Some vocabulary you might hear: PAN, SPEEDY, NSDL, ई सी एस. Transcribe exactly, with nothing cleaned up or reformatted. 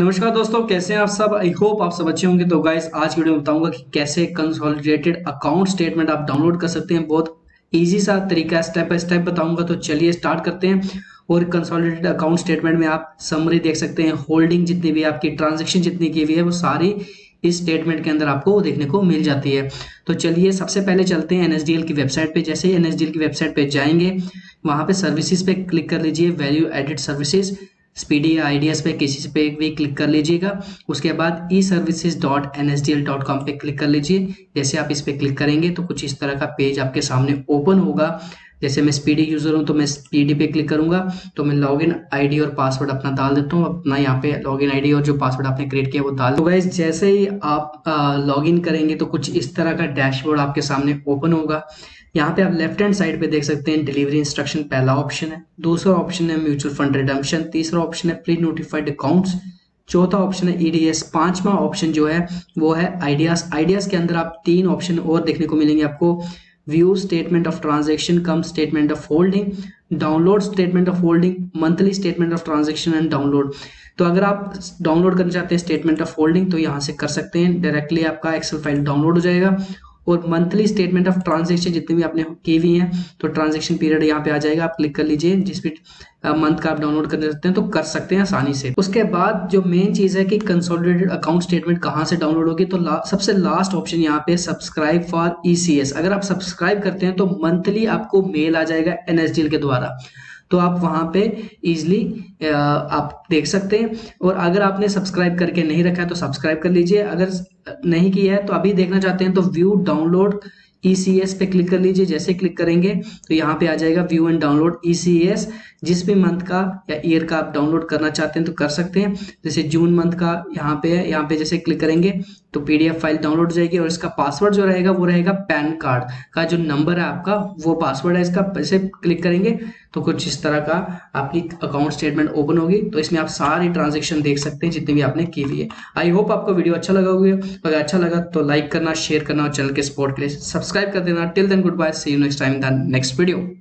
नमस्कार दोस्तों, कैसे हैं आप सब। आई होप आप सब अच्छे होंगे। तो गाइस आज की वीडियो में बताऊंगा कि कैसे कंसोलिडेटेड अकाउंट स्टेटमेंट आप डाउनलोड कर सकते हैं। बहुत इजी सा तरीका है, स्टेप बाय स्टेप बताऊंगा। तो चलिए स्टार्ट करते हैं। और कंसोलिडेटेड अकाउंट स्टेटमेंट में आप समरी देख सकते हैं, होल्डिंग जितनी भी आपकी ट्रांजेक्शन जितनी की हुई है वो सारी इस स्टेटमेंट के अंदर आपको देखने को मिल जाती है। तो चलिए सबसे पहले चलते हैं एनएसडीएल की वेबसाइट पे। जैसे ही एनएसडीएल की वेबसाइट पे जाएंगे, वहाँ पे सर्विसेज पे क्लिक कर लीजिए, वैल्यू एडेड सर्विसेज, स्पीडी या आइडियाज पे किसी पे भी क्लिक कर लीजिएगा। उसके बाद e services dot N S D L dot com पे क्लिक कर लीजिए। जैसे आप इस पर क्लिक करेंगे तो कुछ इस तरह का पेज आपके सामने ओपन होगा। जैसे मैं स्पीडी यूजर हूं तो मैं स्पीडी पे क्लिक करूंगा। तो मैं लॉगिन आईडी और पासवर्ड अपना डाल देता हूं। अपना यहाँ पे लॉगिन आईडी और जो पासवर्ड आपने क्रिएट किया वो डाल दो। गाइस जैसे ही आप लॉगिन करेंगे तो कुछ इस तरह का डैशबोर्ड आपके सामने ओपन होगा। यहाँ पे आप लेफ्ट हैंड साइड पे देख सकते हैं डिलीवरी इंस्ट्रक्शन पहला ऑप्शन है, दूसरा ऑप्शन है म्यूचुअल फंड रिडम्पशन, तीसरा ऑप्शन है प्री नोटिफाइड अकाउंट्स, चौथा ऑप्शन है ईडीएस, पांचवा ऑप्शन जो है वो है आइडियाज। आइडियाज के अंदर आप तीन ऑप्शन और देखने को मिलेंगे आपको, view statement of transaction cum statement of holding, download statement of holding, monthly statement of transaction and download. तो अगर आप डाउनलोड करना चाहते हैं स्टेटमेंट ऑफ होल्डिंग तो यहाँ से कर सकते हैं, डायरेक्टली आपका एक्सेल फाइल डाउनलोड हो जाएगा। और मंथली स्टेटमेंट ऑफ ट्रांजेक्शन जितनी भी आपने की हुई हैं तो ट्रांजेक्शन पीरियड यहाँ पे आ जाएगा, आप क्लिक कर लीजिए। जिस भी मंथ का आप डाउनलोड करना चाहते हैं तो कर सकते हैं आसानी से। उसके बाद जो मेन चीज़ है कि कंसोलिडेटेड अकाउंट स्टेटमेंट कहाँ से डाउनलोड होगी, तो ला, सबसे लास्ट ऑप्शन यहाँ पे subscribe for ई सी एस। अगर आप सब्सक्राइब करते हैं तो मंथली आपको मेल आ जाएगा एन एस डी एल के द्वारा, तो आप वहाँ पे इजिली आप देख सकते हैं। और अगर आपने सब्सक्राइब करके नहीं रखा है तो सब्सक्राइब कर लीजिए। अगर नहीं किया है तो अभी देखना चाहते हैं तो view download ई सी एस पे क्लिक कर लीजिए। जैसे क्लिक करेंगे तो यहाँ पे आ जाएगा view and download ई सी एस। जिस भी मंथ का या ईयर का आप डाउनलोड करना चाहते हैं तो कर सकते हैं। जैसे जून मंथ का यहाँ पे है, यहाँ पे जैसे क्लिक करेंगे तो P D F file download हो जाएगी। और इसका पासवर्ड जो रहेगा वो रहेगा पैन कार्ड का जो नंबर है आपका, वो पासवर्ड है इसका। जैसे क्लिक करेंगे तो कुछ इस तरह का आपकी अकाउंट स्टेटमेंट ओपन होगी। तो इसमें आप सारी ट्रांजेक्शन देख सकते हैं जितनी भी आपने की हुई है। आई होप आपको वीडियो अच्छा लगा होगा। अगर अच्छा लगा तो लाइक करना, शेयर करना और चैनल के सपोर्ट के लिए सब्सक्राइब कर देना। Till then goodbye, see you next time the next video.